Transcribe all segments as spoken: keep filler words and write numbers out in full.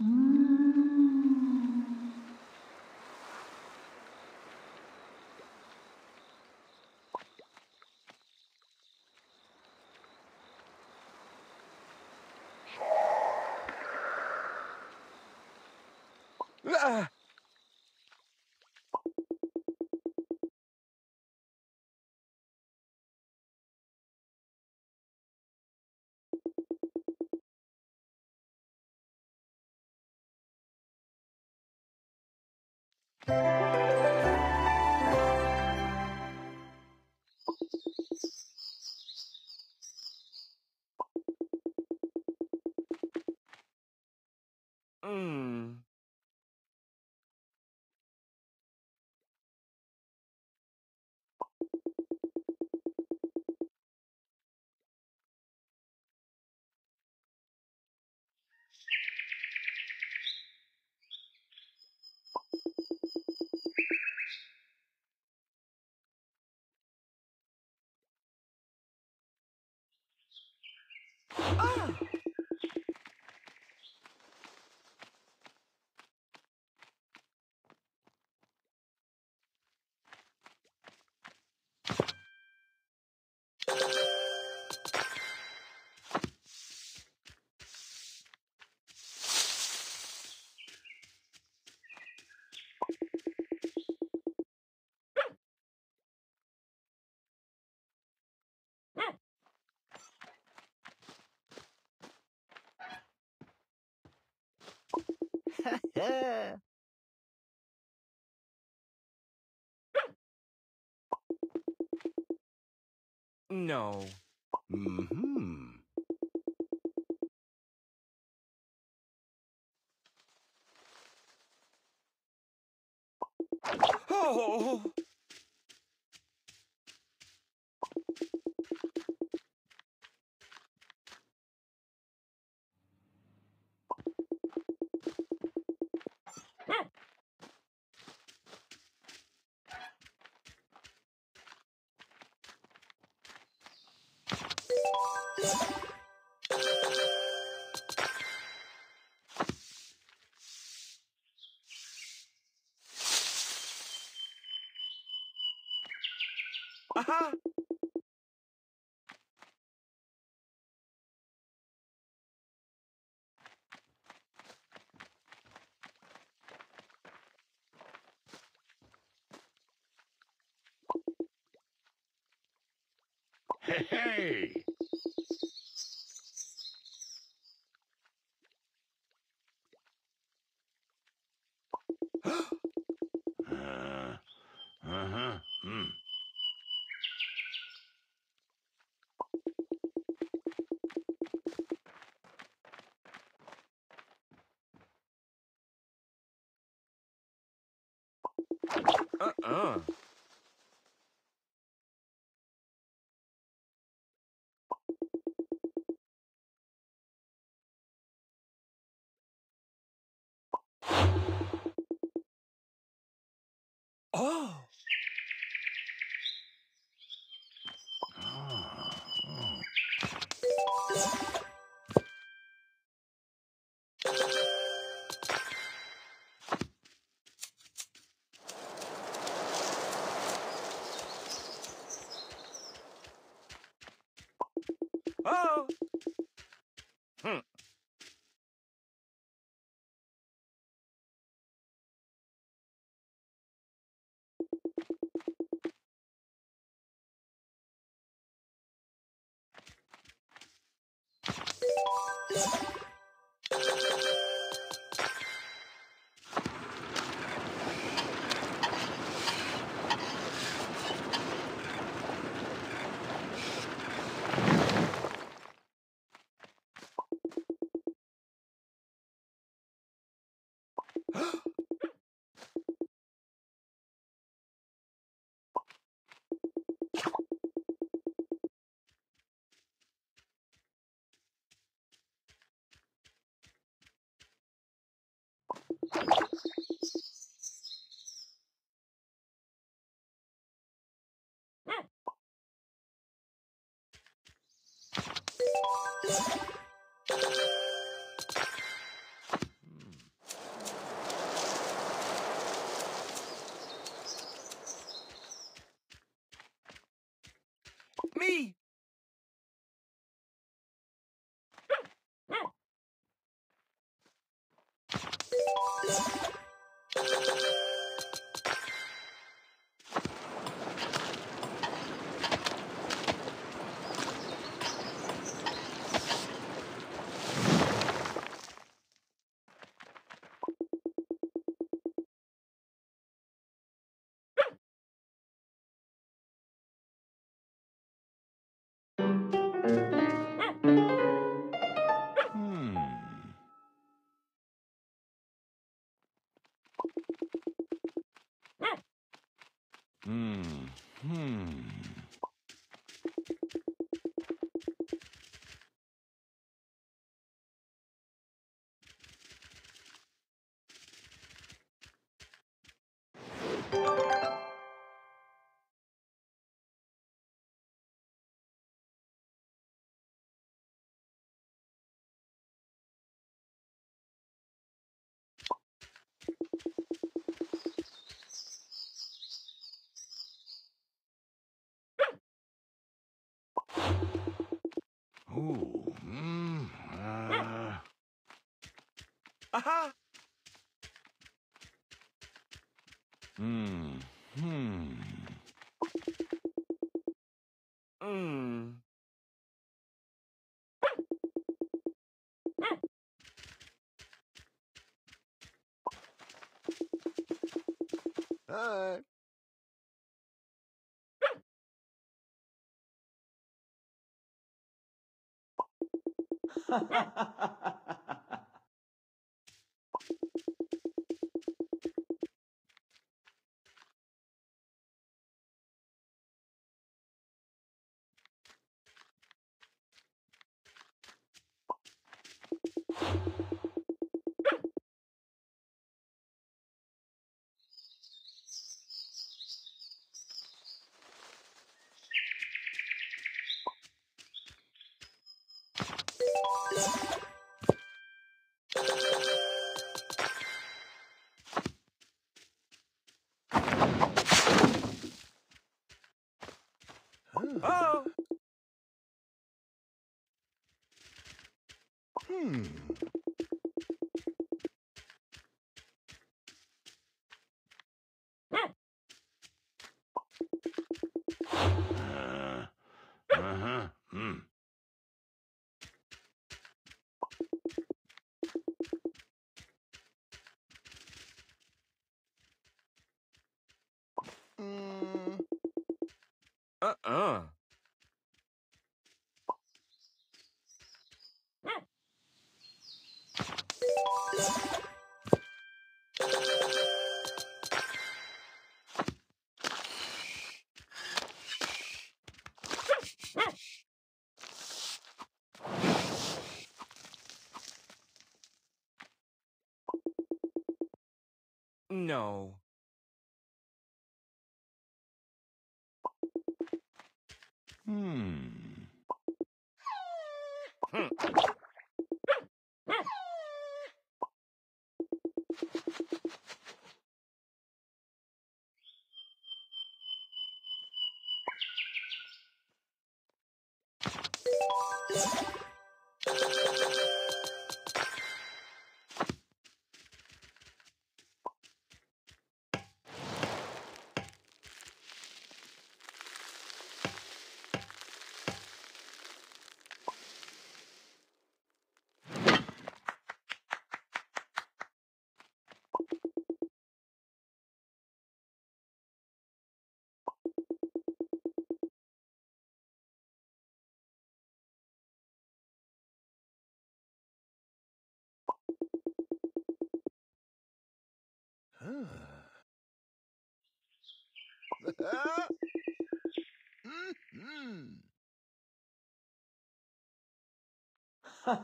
Ah! Mm. Ah! Yeah. No. Mm-hmm. Oh. Aha! Hey! Hey. Uh-uh. Oh. Oh! Hmm. Hmm. Ooh, mm, uh... Aha! Hmm, hmm. Mm. Hi. Ha ha ha ha ha. Oh. Hmm. Uh, uh-huh. Hmm. Mm. Uh-uh. No. Hmm. Hmm. Mm-hmm. Hmm. Uh-uh.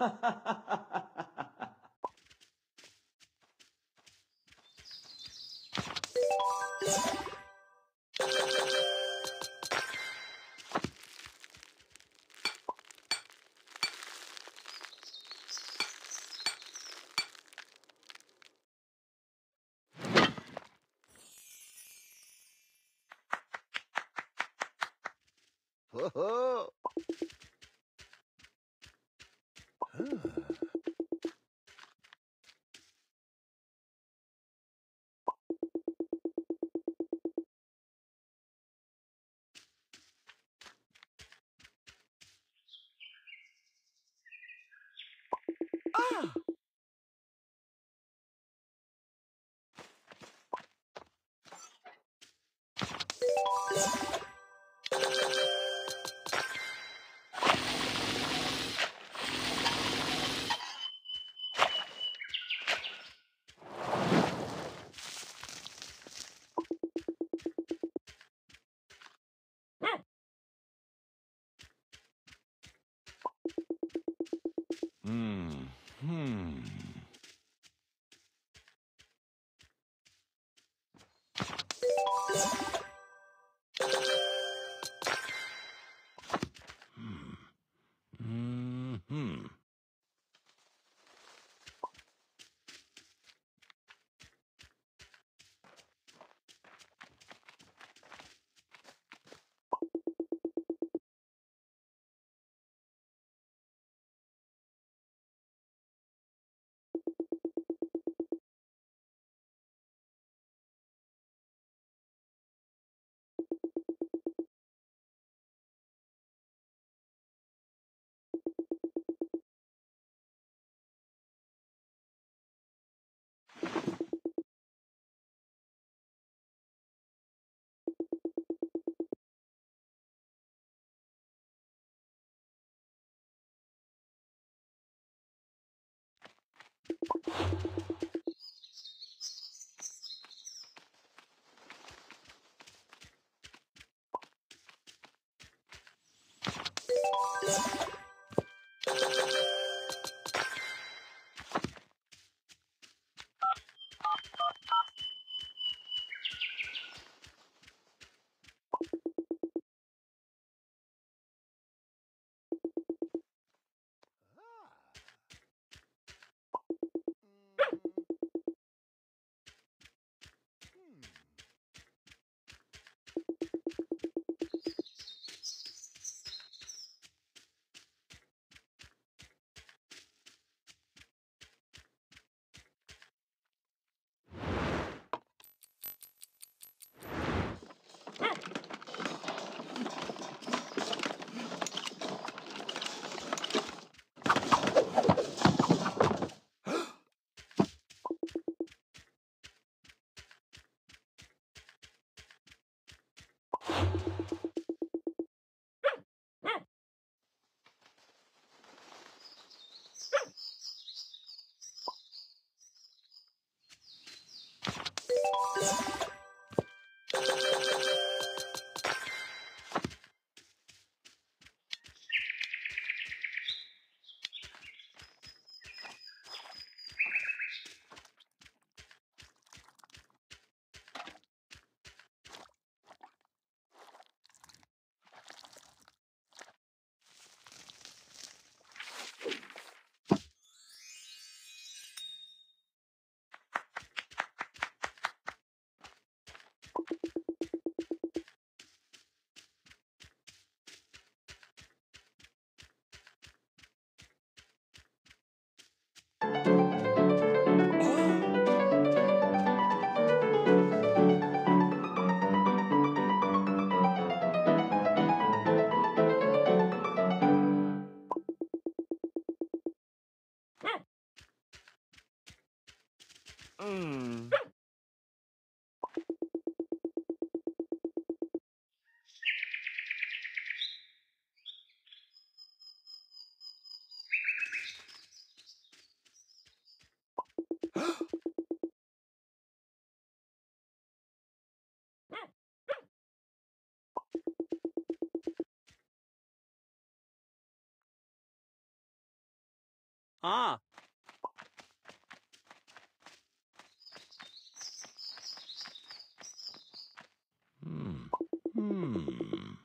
Ha ha ha ha ha. Ho ho! Ah! Hmm. Hmm. Hmm. Hmm. Mm.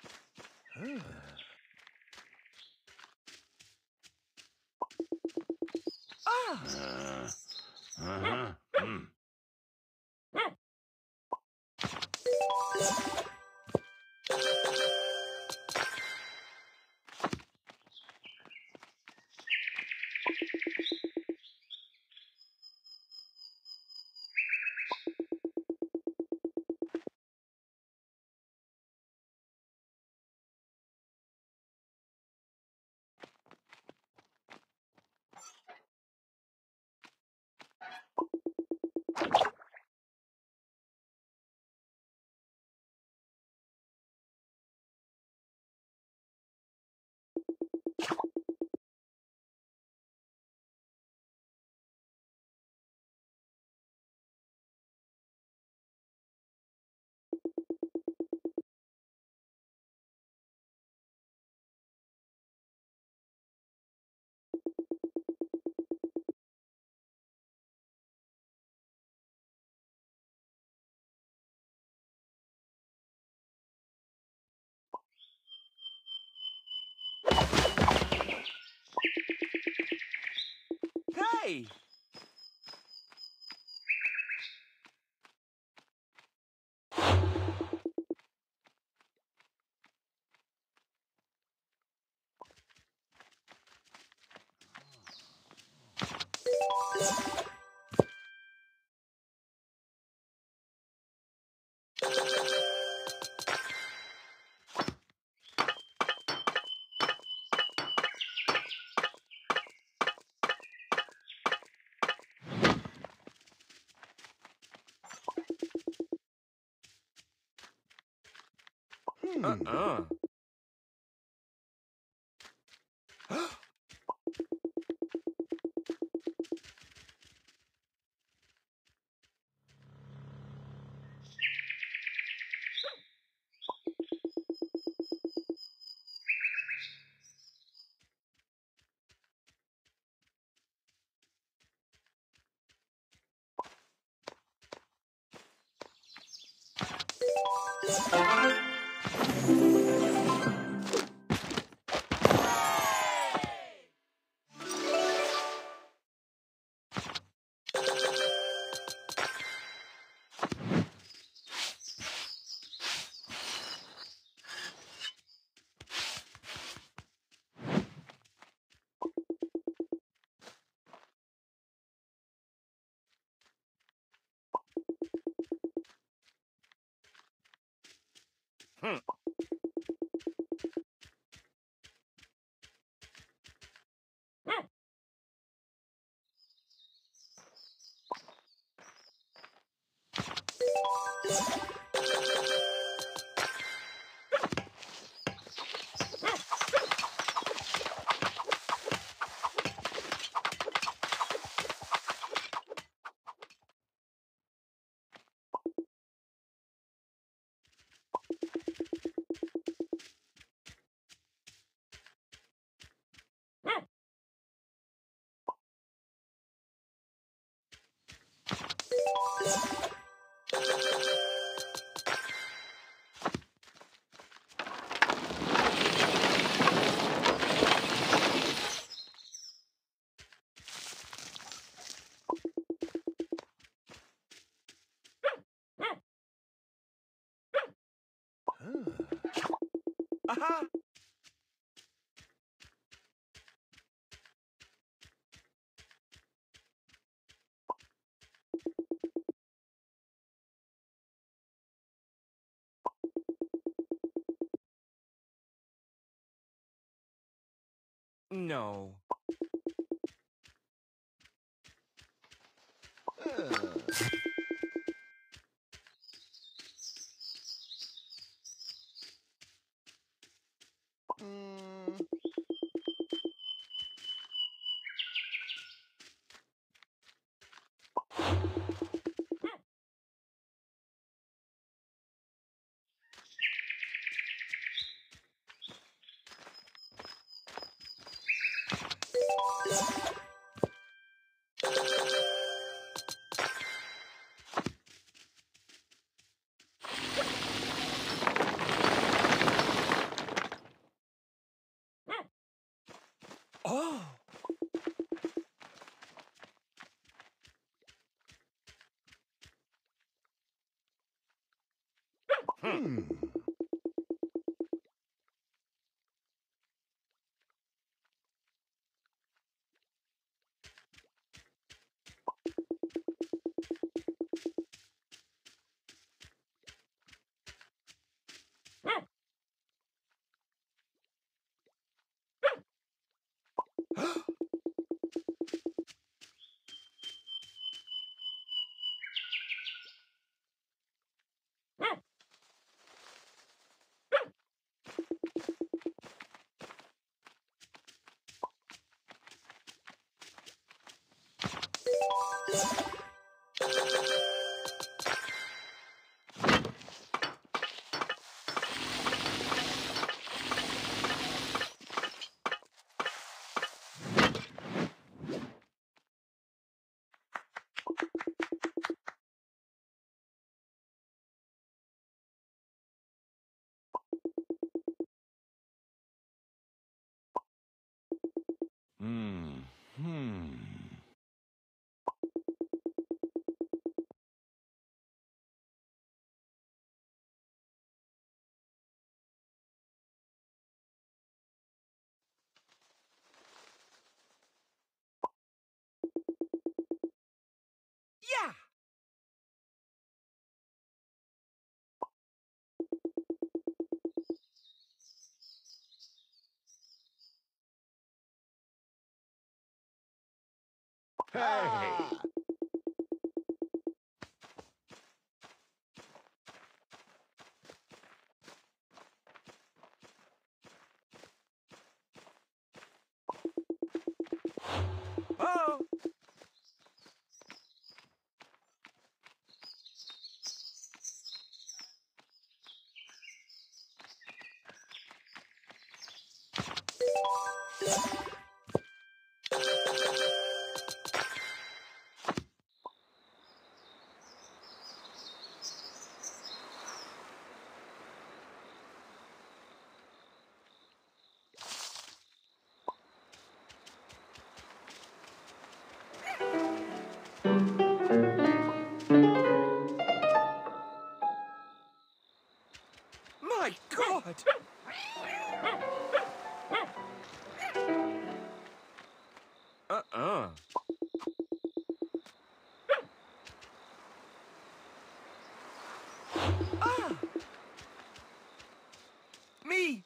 Ah. Ah. Uh, uh-huh. Mm. Hey! Uh-uh. Hmm. Aha! No. Ugh. Oh! Hmm. Hmm. Hmm. Yeah. Hey! Ah. Oh! My God! Uh-uh. Ah! Me!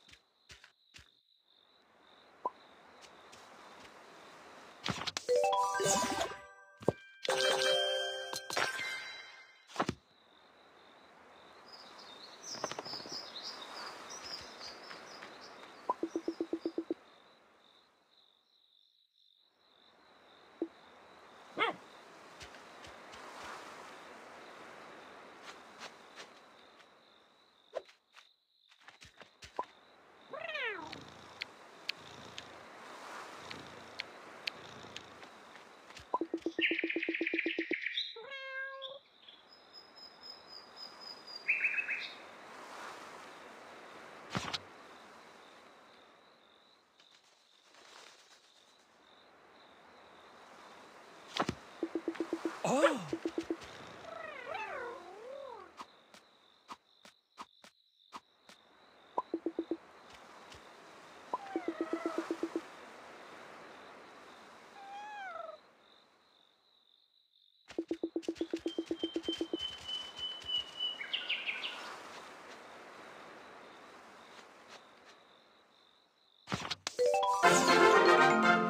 Oh!